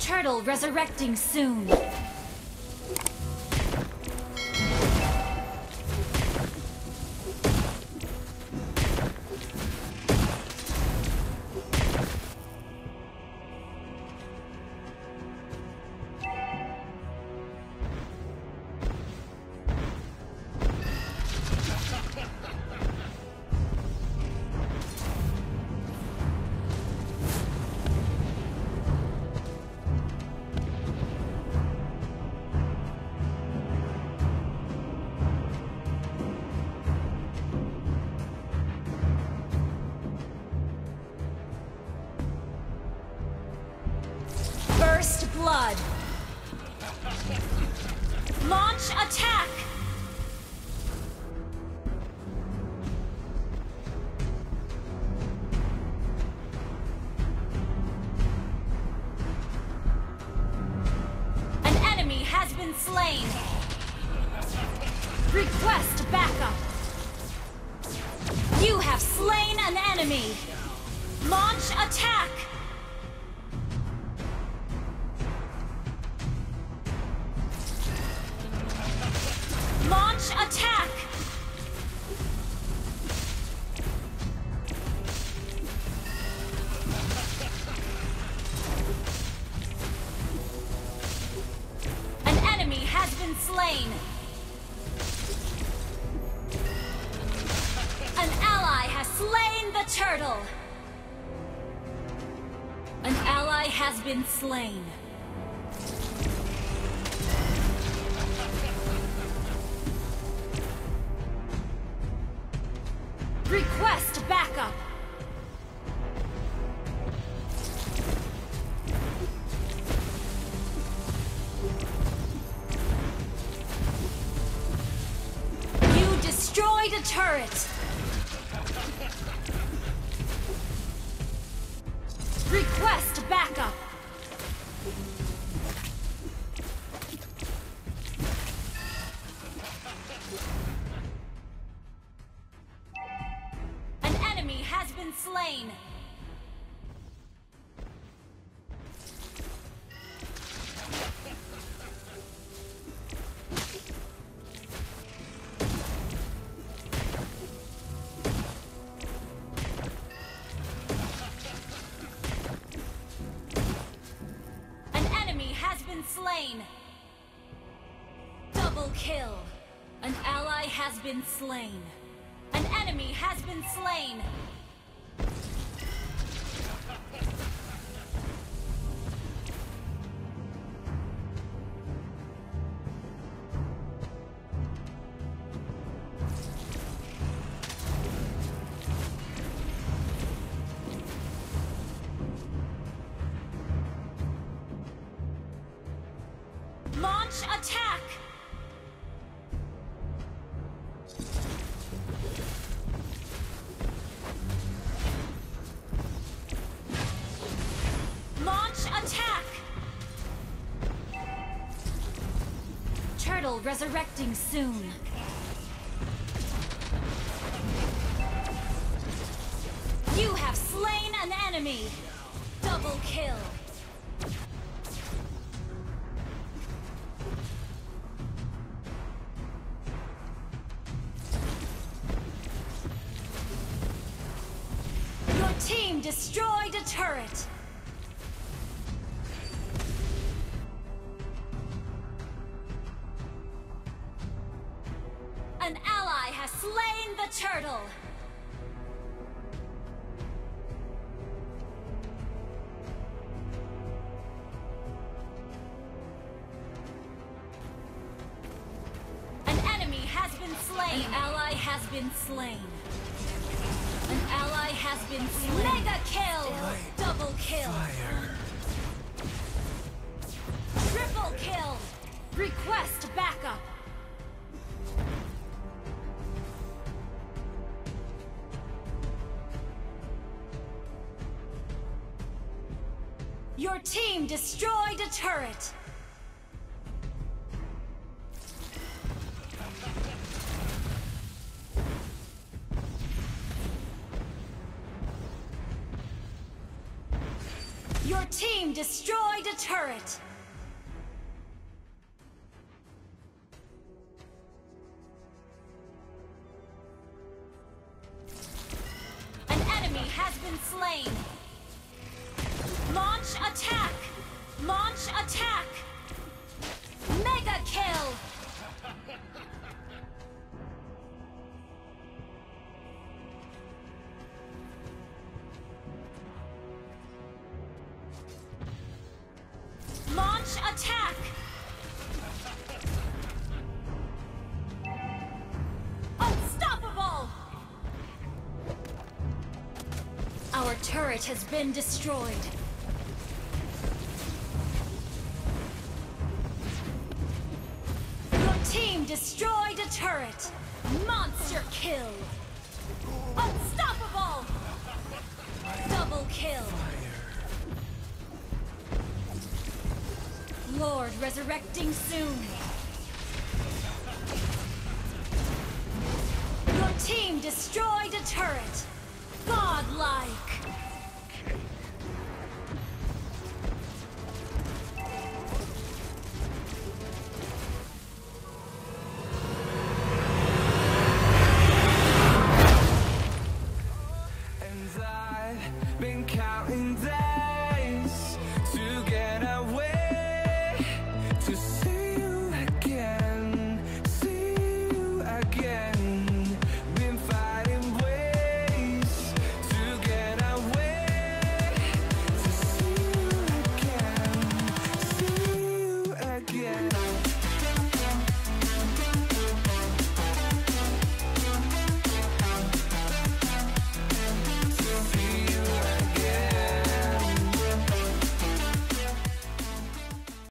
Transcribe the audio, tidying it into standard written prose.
Turtle resurrecting soon. Blood. Launch attack. An enemy has been slain. Request backup. You have slain an enemy. Launch attack. Attack! An enemy has been slain. An ally has slain the turtle. An ally has been slain. Request backup! You destroyed a turret! Request backup! Slain. An enemy has been slain. Double kill. An ally has been slain. An enemy has been slain. Launch attack! Launch attack! Turtle resurrecting soon. You have slain an enemy! Double kill! Team destroyed a turret. An ally has slain the turtle. An enemy has been slain. An ally has been slain. An ally has been slain. Mega kill! Double kill! Fire. Request backup! Your team destroyed a turret! Your team destroyed a turret! An enemy has been slain! Launch attack! Launch attack! Mega kill! Launch attack! Unstoppable! Our turret has been destroyed. Destroyed a turret! Monster kill! Unstoppable! Double kill! Lord resurrecting soon! Your team destroyed a turret! Godlike!